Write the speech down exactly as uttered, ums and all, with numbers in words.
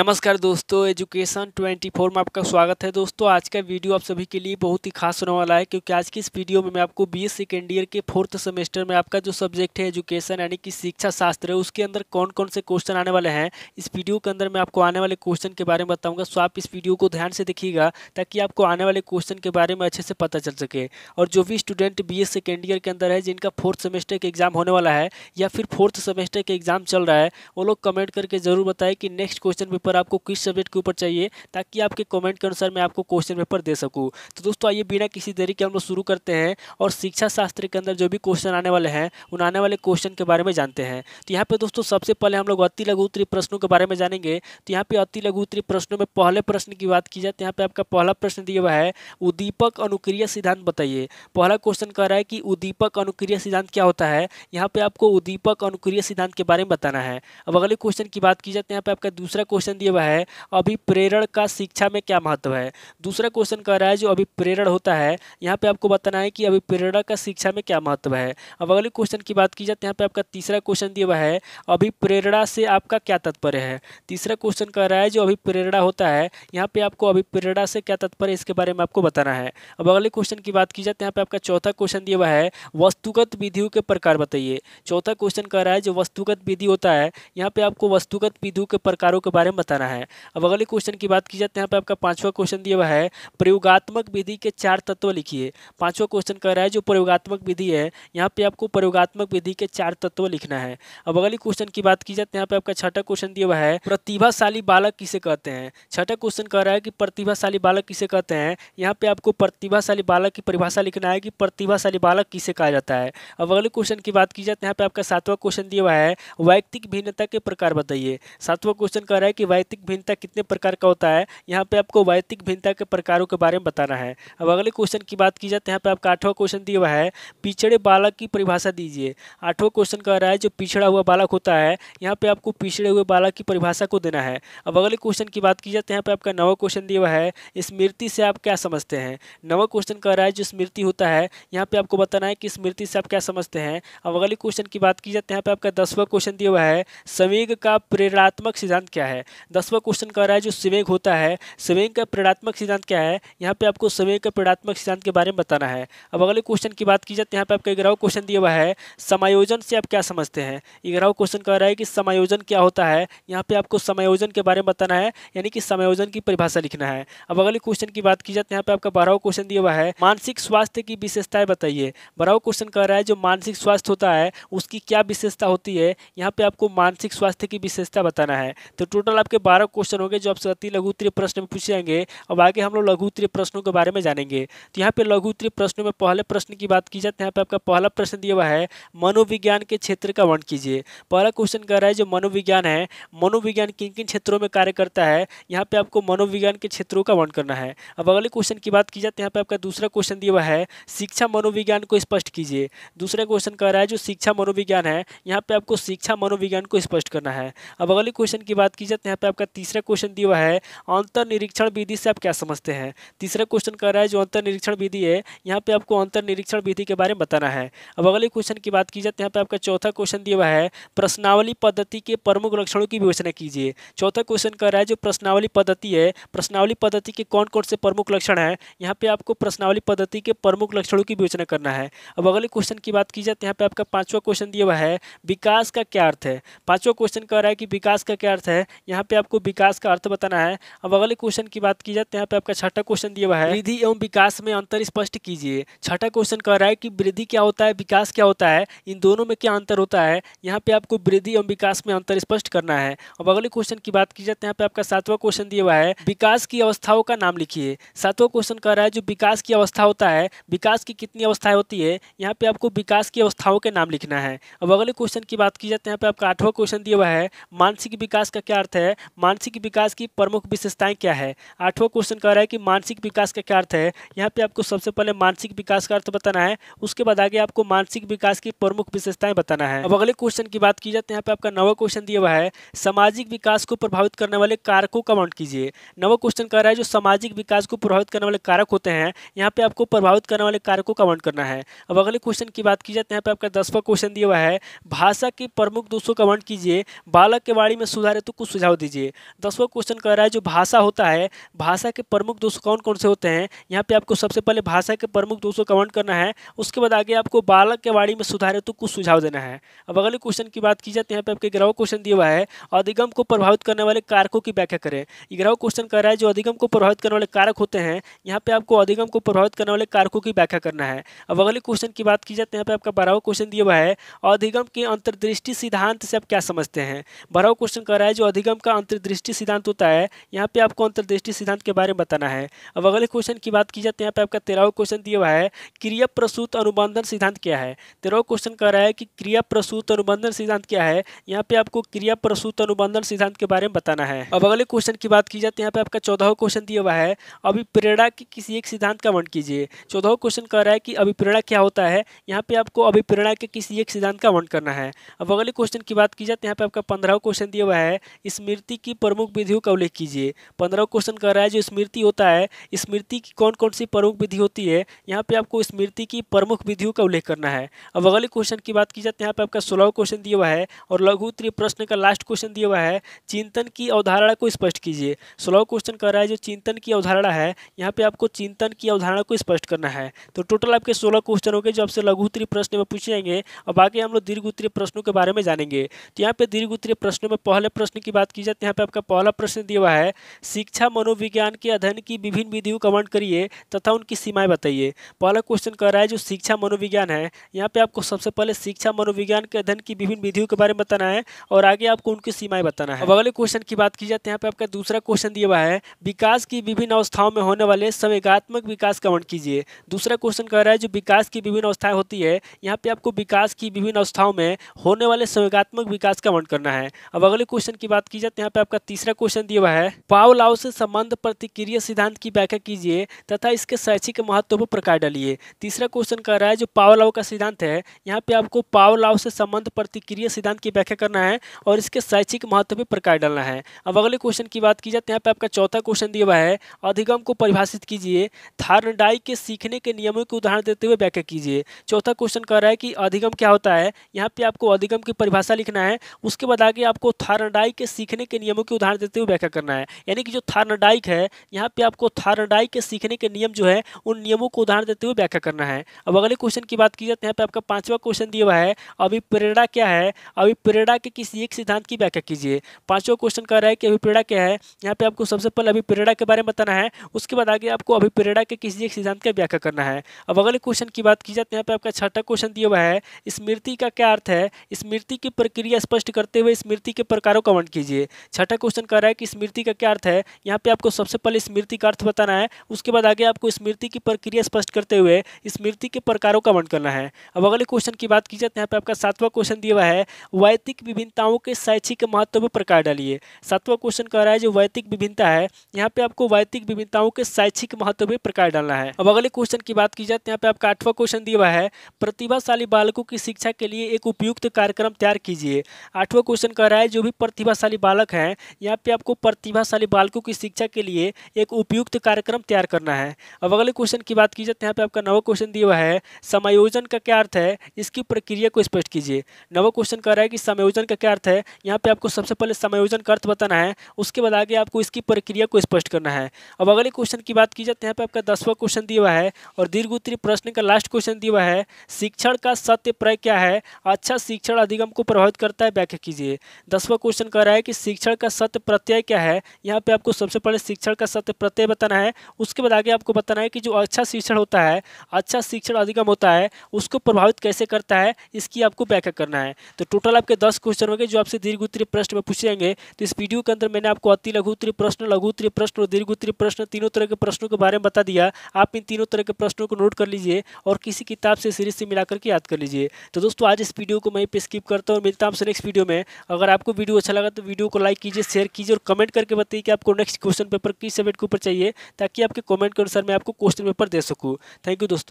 नमस्कार दोस्तों, एजुकेशन चौबीस में आपका स्वागत है। दोस्तों आज का वीडियो आप सभी के लिए बहुत ही खास होने वाला है, क्योंकि आज की इस वीडियो में मैं आपको बीए सेकेंड ईयर के फोर्थ सेमेस्टर में आपका जो सब्जेक्ट है एजुकेशन यानी कि शिक्षा शास्त्र है, उसके अंदर कौन कौन से क्वेश्चन आने वाले हैं। इस वीडियो के अंदर मैं आपको आने वाले क्वेश्चन के बारे में बताऊँगा, सो आप इस वीडियो को ध्यान से देखिएगा ताकि आपको आने वाले क्वेश्चन के बारे में अच्छे से पता चल सके। और जो भी student B A second year के अंदर है, जिनका फोर्थ सेमेस्टर का एग्जाम होने वाला है या फिर फोर्थ सेमेस्टर का एग्जाम चल रहा है, वो लोग कमेंट करके ज़रूर बताएं कि नेक्स्ट क्वेश्चन पेपर पर आपको किस सब्जेक्ट के ऊपर चाहिए, ताकि आपके कमेंट के अनुसार मैं आपको क्वेश्चन पेपर दे सकूं। तो दोस्तों आइए बिना किसी देरी के हम लोग शुरू करते हैं और शिक्षा शास्त्र के अंदर जो भी क्वेश्चन आने वाले हैं उन आने वाले क्वेश्चन के बारे में जानते हैं। तो यहाँ पे दोस्तों सबसे पहले हम लोग अति लघु उत्तरीय प्रश्नों के बारे में जानेंगे। तो यहाँ पे अति लघु उत्तरीय प्रश्नों में पहले प्रश्न की बात की जाए तो यहाँ पे आपका पहला प्रश्न दिया हुआ है, उद्दीपक अनुक्रिया सिद्धांत बताइए। पहला क्वेश्चन कह रहा है कि उद्दीपक अनुक्रिया सिद्धांत क्या होता है। यहाँ पे आपको उद्दीपक अनुक्रिया सिद्धांत के बारे में बताना है। अब अगले क्वेश्चन की बात की जाए तो यहाँ पे आपका दूसरा क्वेश्चन दिया हुआ है, अभिप्रेरण का शिक्षा में क्या महत्व है। दूसरा क्वेश्चन कह रहा है जो अभिप्रेरण होता है, यहाँ पे आपको बताना है कि अभिप्रेरण का शिक्षा में क्या महत्व है। अब अगले क्वेश्चन की बात की जाए तो यहाँ पे आपका तीसरा क्वेश्चन दिया हुआ है, अभिप्रेरणा से आपका क्या तात्पर्य है। तीसरा क्वेश्चन कह रहा है जो अभिप्रेरणा होता है, यहाँ पे आपको अभिप्रेरणा से क्या तात्पर्य इसके बारे में आपको बताना है। अब अगले क्वेश्चन की बात की जाए तो यहाँ पे आपका चौथा क्वेश्चन दिया हुआ है, वस्तुगत विधियों के प्रकार बताइए। चौथा क्वेश्चन कह रहा है जो वस्तुगत विधि होता है, यहाँ पे आपको वस्तुगत विधियों के प्रकारों के बारे में बताना है। अब अगले क्वेश्चन की बात की जाए तो यहाँ पे आपका पांचवा क्वेश्चन दिया हुआ है, प्रयोगात्मक विधि के चार तत्व लिखिए। पांचवा क्वेश्चन कह रहा है जो प्रयोगात्मक विधि है, यहाँ पे आपको प्रयोगात्मक विधि के चार तत्व लिखना है। अब अगले क्वेश्चन की बात की जाए तो यहाँ पे आपका छठा क्वेश्चन दिया हुआ है, प्रतिभाशाली बालक किसे कहते हैं। छठा क्वेश्चन कह रहा है कि प्रतिभाशाली बालक किसे कहते हैं। यहाँ पे आपको प्रतिभाशाली बालक की परिभाषा लिखना है कि प्रतिभाशाली बालक किसे कहा जाता है। अब अगले क्वेश्चन की बात की जाए तो यहाँ पे आपका सातवां क्वेश्चन दिया हुआ है, वैयक्तिक भिन्नता के प्रकार बताइए। सातवां क्वेश्चन कह रहा है कि वैयक्तिक भिन्नता कितने प्रकार का होता है। यहाँ पे आपको वैयक्तिक भिन्नता के प्रकारों के बारे में बताना है। अब अगले क्वेश्चन की बात की जाए तो यहाँ पे आपका आठवां क्वेश्चन दिया हुआ है, पिछड़े बालक की परिभाषा दीजिए। आठवां क्वेश्चन कह रहा है जो पिछड़ा हुआ बालक होता है, यहाँ पे आपको पिछड़े हुए बालक की परिभाषा को देना है। अब अगले क्वेश्चन की बात की जाए तो यहाँ पे आपका नवा क्वेश्चन दिया हुआ है, स्मृति से आप क्या समझते हैं। नवा क्वेश्चन कह रहा है जो स्मृति होता है, यहाँ पे आपको बताना है कि स्मृति से आप क्या समझते हैं। अब अगले क्वेश्चन की बात की जाए तो यहाँ पे आपका दसवां क्वेश्चन दिया हुआ है, संवेग का प्रेरणात्मक सिद्धांत क्या है। दसवां क्वेश्चन कह रहा है जो संवेग होता है, संवेग का प्रेरणात्मक सिद्धांत क्या है। यहाँ पे आपको संवेग का प्रेरणात्मक सिद्धांत के बारे में बताना है। अब अगले क्वेश्चन की बात की जाए तो यहाँ पे आपका ग्यारहवां क्वेश्चन दिया हुआ है, समायोजन से आप क्या समझते हैं। ग्यारहवां क्वेश्चन कह रहा है कि समायोजन क्या होता है। यहाँ पे आपको समायोजन के बारे में बताना है, यानी कि समायोजन की परिभाषा लिखना है। अब अगले क्वेश्चन की बात की जाए तो यहाँ पे आपका बारहवां क्वेश्चन दिया हुआ है, मानसिक स्वास्थ्य की विशेषताएं बताइए। बारहवां क्वेश्चन कह रहा है जो मानसिक स्वास्थ्य होता है उसकी क्या विशेषता होती है। यहाँ पे आपको मानसिक स्वास्थ्य की विशेषता बताना है। तो टोटल आपके बारह क्वेश्चन होंगे जो आपसे अति लघु उत्तरीय प्रश्न में पूछे जाएंगे। अब आगे हम लोग लघु उत्तरीय प्रश्नों के बारे में जानेंगे। तो यहाँ पे लघु उत्तरीय प्रश्नों में पहले प्रश्न की बात की जाए तो यहाँ पे आपका पहला प्रश्न दिया हुआ है, मनोविज्ञान के क्षेत्र का वर्णन कीजिए। पहला क्वेश्चन कह रहा है जो मनोविज्ञान है, मनोविज्ञान किन किन क्षेत्रों में कार्य करता है। यहाँ पे आपको मनोविज्ञान के क्षेत्रों का वर्णन करना है। अब अगले क्वेश्चन की बात की जाए तो यहाँ पे आपका दूसरा क्वेश्चन दिया हुआ है, शिक्षा मनोविज्ञान को स्पष्ट कीजिए। दूसरा क्वेश्चन कह रहा है जो शिक्षा मनोविज्ञान है, यहाँ पे आपको शिक्षा मनोविज्ञान को स्पष्ट करना है। अब अगले क्वेश्चन की बात की जाए तो यहाँ पे आपका तीसरा क्वेश्चन दिया हुआ है, अंतर्निरीक्षण विधि से आप क्या समझते हैं। तीसरा क्वेश्चन कह रहा है जो अंतर्निरीक्षण विधि है, यहाँ पे आपको अंतर्निरीक्षण विधि के बारे में बताना है। अब अगले क्वेश्चन की बात की जाए तो यहाँ पे आपका चौथा क्वेश्चन दिया हुआ है, प्रश्नावली पद्धति के प्रमुख लक्षणों की विवेचना कीजिए। चौथा क्वेश्चन कह रहा है जो प्रश्नावली पद्धति है, प्रश्नावली पद्धति के कौन कौन से प्रमुख लक्षण है। यहाँ पे आपको प्रश्नावली पद्धति के प्रमुख लक्षणों की विवेचना करना है। अब अगले क्वेश्चन की बात की जाए तो यहाँ पे आपका पांचवा क्वेश्चन दिया हुआ है, विकास का क्या अर्थ है। पांचवा क्वेश्चन कह रहा है कि विकास का क्या अर्थ है। यहाँ पे आपको विकास का अर्थ बताना है। अब अगले क्वेश्चन की बात की जाए तो यहाँ पे आपका छठा क्वेश्चन दिया हुआ है, वृद्धि एवं विकास में अंतर स्पष्ट कीजिए। छठा क्वेश्चन कह रहा है कि वृद्धि क्या होता है, विकास क्या होता है, इन दोनों में क्या अंतर होता है। यहाँ पे आपको वृद्धि एवं विकास में अंतर स्पष्ट करना है। अब अगले क्वेश्चन की बात की जाए तो यहाँ पे आपका सातवां क्वेश्चन दिया हुआ है, विकास की अवस्थाओं का नाम लिखिए। सातवां क्वेश्चन कह रहा है जो विकास की अवस्था होता है, विकास की कितनी अवस्थाएं होती है। यहाँ पे आपको विकास की अवस्थाओं के नाम लिखना है। अब अगले क्वेश्चन की बात की जाए तो यहाँ पे आपका आठवां क्वेश्चन दिया हुआ है, मानसिक विकास का क्या अर्थ है, मानसिक विकास की प्रमुख विशेषताएं क्या है। आठवां क्वेश्चन कह रहा है कि मानसिक विकास का क्या अर्थ है। यहाँ पे आपको सबसे पहले मानसिक विकास का अर्थ बताना है, उसके बाद आगे आपको मानसिक विकास की प्रमुख विशेषताएं बताना है। अब अगले क्वेश्चन की बात की जाए तो यहाँ पे आपका नवा क्वेश्चन दिया हुआ है, सामाजिक विकास को प्रभावित करने वाले कारकों का वर्णन कीजिए। नवा क्वेश्चन कह रहा है जो सामाजिक विकास को प्रभावित करने वाले कारक होते हैं, यहाँ पे आपको प्रभावित करने वाले कारकों का वर्णन करना है। अब अगले क्वेश्चन की बात की जाए तो यहाँ पे आपका दसवां क्वेश्चन दिया हुआ है, भाषा के प्रमुख दोषों का वर्णन कीजिए, बालक के वाणी में सुधार हेतु कुछ सुझाव दीजिए। दसवां क्वेश्चन कह रहा है जो भाषा होता है, भाषा के प्रमुख दोष कौन कौन से होते हैं। यहाँ पे आपको सबसे पहले भाषा के प्रमुख दोषों कमेंट करना है, उसके बाद आगे आपको बालक के वाणी में सुधार हेतु कुछ सुझाव देना है। अब अगले क्वेश्चन की बात की जाती है, यहाँ पे आपके ग्यारहवां क्वेश्चन दिया हुआ है अधिगम को प्रभावित करने वाले कारकों की व्याख्या करें। ग्यारहवां क्वेश्चन कह रहा है जो अधिगम को प्रभावित करने वाले कारक होते हैं, यहाँ पे आपको अधिगम को प्रभावित करने वाले कारकों की व्याख्या करना है। अब अगले क्वेश्चन की बात की जाती है, यहाँ पे आपका बारहवां क्वेश्चन दिया हुआ है अधिगम के अंतर्दृष्टि सिद्धांत से आप क्या समझते हैं। बारहवां क्वेश्चन कह रहा है जो अधिगम का अंतर्दृष्टि सिद्धांत होता है, यहाँ पे आपको अंतर्दृष्टि सिद्धांत के बारे में बताना है। अब अगले क्वेश्चन की बात की जाती है, यहाँ पे आपका तेरहवां क्वेश्चन दिया हुआ है क्रिया प्रसूत अनुबंधन सिद्धांत क्या है। तेरहवां क्वेश्चन कह रहा है कि क्रिया प्रसूत अनुबंधन सिद्धांत क्या है, यहाँ पे आपको क्रिया प्रसूत अनुबंधन सिद्धांत के बारे में बताना है। अब अगले क्वेश्चन की बात की जाती है, यहाँ पे आपका चौदहवां क्वेश्चन दिया हुआ है अभिप्रेरणा के किसी एक सिद्धांत का वर्णन कीजिए। चौदहवां क्वेश्चन कह रहा है कि अभिप्रेरणा क्या होता है, यहाँ पे आपको अभिप्रेरणा के किसी एक सिद्धांत का वर्णन करना है। अब अगले क्वेश्चन की बात की जाती है, यहाँ पे आपका पंद्रहवां क्वेश्चन दिया हुआ है स्मृति की प्रमुख विधियों का उल्लेख कीजिए। पंद्रहवां क्वेश्चन कह रहा है जो स्मृति होता है, स्मृति की कौन कौन सी प्रमुख विधि होती है, यहाँ पे आपको स्मृति की प्रमुख विधियों का उल्लेख करना है। अब अगले क्वेश्चन की बात की जाती है, यहाँ पे आपका सोलहवां क्वेश्चन दिया हुआ है और लघु उत्तरीय प्रश्न का लास्ट क्वेश्चन दिया हुआ है चिंतन की अवधारणा को स्पष्ट कीजिए। सोलहवां क्वेश्चन कह रहा है जो चिंतन की अवधारणा है, यहाँ पे आपको चिंतन की अवधारणा को स्पष्ट करना है। तो टोटल आपके सोलह क्वेश्चन हो गए जो आपसे लघु उत्तरीय प्रश्न में पूछे जाएंगे और बाकी हम लोग दीर्घ उत्तरीय प्रश्नों के बारे में जानेंगे। तो यहाँ पे दीर्घ उत्तरीय प्रश्नों में पहले प्रश्न की बात की जाती है, यहाँ पे आपका पहला प्रश्न दिया हुआ है शिक्षा मनोविज्ञान के अध्ययन की विभिन्न विधियों का वर्णन करिए तथा उनकी सीमाएं बताइए। पहला क्वेश्चन कह रहा है जो शिक्षा मनोविज्ञान है, यहाँ पे आपको सबसे पहले शिक्षा मनोविज्ञान के अध्ययन की विभिन्न विधियों के बारे में बताना है और आगे आपको उनकी सीमाएं बताना है। अब अगले क्वेश्चन की बात की जाती है, यहाँ पे आपका दूसरा क्वेश्चन दिया हुआ है विकास की विभिन्न अवस्थाओं में होने वाले संवेगात्मक विकास का वर्णन कीजिए। दूसरा क्वेश्चन कह रहा है जो विकास की विभिन्न अवस्थाएं होती है, यहाँ पे आपको विकास की विभिन्न अवस्थाओं में होने वाले संवेगात्मक विकास का वर्णन करना है। अब अगले क्वेश्चन की बात की जाती है, यहाँ पे आपका तीसरा क्वेश्चन दिया हुआ है पावलोव से संबंध प्रतिक्रिया सिद्धांत की व्याख्या कीजिए तथा इसके शैक्षिक महत्व पर प्रकाश डालिए। तीसरा क्वेश्चन कह रहा है जो पावलोव का सिद्धांत है, यहाँ पे आपको पावलोव से संबंध प्रतिक्रिया सिद्धांत की व्याख्या करना है और इसके शैक्षिक महत्व पर प्रकाश डालना है। अब अगले क्वेश्चन की बात की जाती है, यहाँ पे आपका चौथा क्वेश्चन दिया हुआ है अधिगम को परिभाषित कीजिए, थार्नडाई के सीखने के नियमों के उदाहरण देते हुए व्याख्या कीजिए। चौथा क्वेश्चन कह रहा है कि अधिगम क्या होता है, यहाँ पे आपको अधिगम की परिभाषा लिखना है, उसके बाद आगे आपको थार्नडाई के सीखने के नियमों के उदाहरण देते हुए व्याख्या करना है। यानी कि जो थार्नडाइक है, यहाँ पे आपको थार्नडाइक के सीखने के नियम जो है उन नियमों को उदाहरण देते हुए व्याख्या करना है। अब अगले क्वेश्चन की बात की जाती है, यहाँ पे आपका पांचवा क्वेश्चन दिया हुआ है अभिप्रेरणा क्या है, अभिप्रेरणा के किसी एक सिद्धांत की व्याख्या कीजिए। पांचवा क्वेश्चन कह रहा है कि अभिप्रेरणा क्या है, यहाँ पे आपको सबसे पहले अभिप्रेरणा के बारे में बताना है, उसके बाद आगे आपको अभिप्रेरणा के किसी एक सिद्धांत की व्याख्या करना है। अब अगले क्वेश्चन की बात की जाती है, यहाँ पे आपका छठा क्वेश्चन दिया हुआ है स्मृति का क्या अर्थ है, स्मृति की प्रक्रिया स्पष्ट करते हुए स्मृति के प्रकारों का वर्णन कीजिए। छठा क्वेश्चन कह रहा है कि स्मृति का क्या अर्थ है, यहाँ पे आपको सबसे पहले स्मृति का अर्थ बताना है, उसके बाद आगे आपको स्मृति की प्रक्रिया स्पष्ट करते हुए स्मृति के प्रकारों का वर्णन करना है। अब अगले क्वेश्चन की बात की जाती है, यहाँ पे आपका सातवां क्वेश्चन दिया हुआ है वैयक्तिक विभिन्नताओं के शैक्षिक महत्व पर प्रकाश डालिए। सातवां क्वेश्चन कह रहा है जो वैयक्तिक विभिन्नता है, यहाँ पे आपको वैयक्तिक विभिन्नताओं के शैक्षिक महत्व पर प्रकाश डालना है। अब अगले क्वेश्चन की बात की जाती है, यहाँ पे आपका आठवां क्वेश्चन दिया हुआ है प्रतिभाशाली बालकों की शिक्षा के लिए एक उपयुक्त कार्यक्रम तैयार कीजिए। आठवां क्वेश्चन कह रहा है जो भी प्रतिभाशाली बालक हैं, यहाँ पे आपको प्रतिभाशाली बालकों की शिक्षा के लिए एक उपयुक्त कार्यक्रम तैयार करना है। अब अगले क्वेश्चन की बात की जाती है, यहाँ पे आपका नवा क्वेश्चन दिया हुआ है समायोजन का क्या अर्थ है, इसकी प्रक्रिया को स्पष्ट कीजिए। नवा क्वेश्चन कह रहा है कि समायोजन का क्या अर्थ है, यहाँ पे आपको सबसे पहले समायोजन का अर्थ बताना है, उसके बाद आगे आपको इसकी प्रक्रिया को स्पष्ट करना है। अब अगले क्वेश्चन की बात की जाती है, यहाँ पे आपका दसवां क्वेश्चन दिया हुआ है और दीर्घ उत्तरीय प्रश्न का लास्ट क्वेश्चन दिया हुआ है शिक्षण का सत्य पर्याय क्या है, अच्छा शिक्षण अधिगम को प्रभावित करता है, व्याख्या कीजिए। दसवां क्वेश्चन कह रहा है कि शिक्षण का सत्य प्रत्यय क्या है, यहाँ पे आपको सबसे पहले शिक्षण का सत्य प्रत्यय बताना है, उसके बाद आगे आपको बताना है कि जो अच्छा शिक्षण होता है, अच्छा शिक्षण अधिगम होता है, उसको प्रभावित कैसे करता है, इसकी आपको व्याख्या करना है। तो टोटल आपके दस क्वेश्चन हो गए जो आपसे दीर्घ उत्तरीय प्रश्न में पूछे जाएंगे। तो इस वीडियो के अंदर मैंने आपको अति लघु उत्तरीय प्रश्न, लघु उत्तरीय प्रश्न और दीर्घ उत्तरीय प्रश्न, तीनों तरह के प्रश्नों के बारे में बता दिया। आप इन तीनों तरह के प्रश्नों को नोट कर लीजिए और किसी किताब से सीरीज से मिलाकर के याद कर लीजिए। तो दोस्तों आज इस वीडियो को मैं स्किप करता हूँ और मिलता हूँ आपसे नेक्स्ट वीडियो में। अगर आपको वीडियो अच्छा लगा तो वीडियो को लाइक कीजिए, शेयर कीजिए और कमेंट करके बताइए कि आपको नेक्स्ट क्वेश्चन पेपर किस सब्जेक्ट के ऊपर चाहिए, ताकि आपके कमेंट के अनुसार मैं आपको क्वेश्चन पेपर दे सकूँ। थैंक यू दोस्तों।